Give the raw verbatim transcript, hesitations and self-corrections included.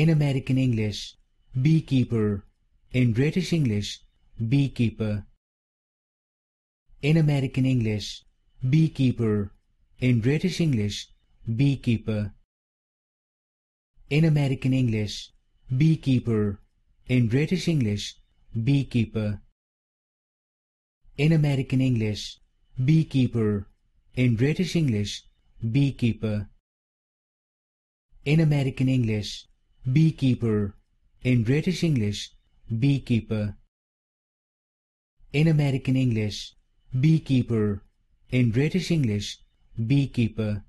in American English, beekeeper, in British English, beekeeper, in American English, beekeeper, in British English, beekeeper, in American English, beekeeper, in British English, beekeeper, in American English, beekeeper, in British English, beekeeper, in American English, beekeeper, in British English, beekeeper, in American English, beekeeper, in British English, beekeeper.